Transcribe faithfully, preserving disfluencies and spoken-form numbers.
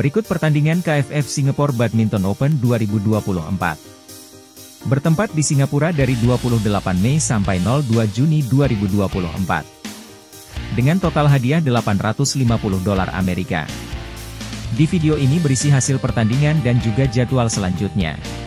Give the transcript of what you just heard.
Berikut pertandingan K F F Singapore Badminton Open dua ribu dua puluh empat. Bertempat di Singapura dari dua puluh delapan Mei sampai dua puluh dua Juni dua ribu dua puluh empat. Dengan total hadiah delapan ratus lima puluh dolar Amerika. Di video ini berisi hasil pertandingan dan juga jadwal selanjutnya.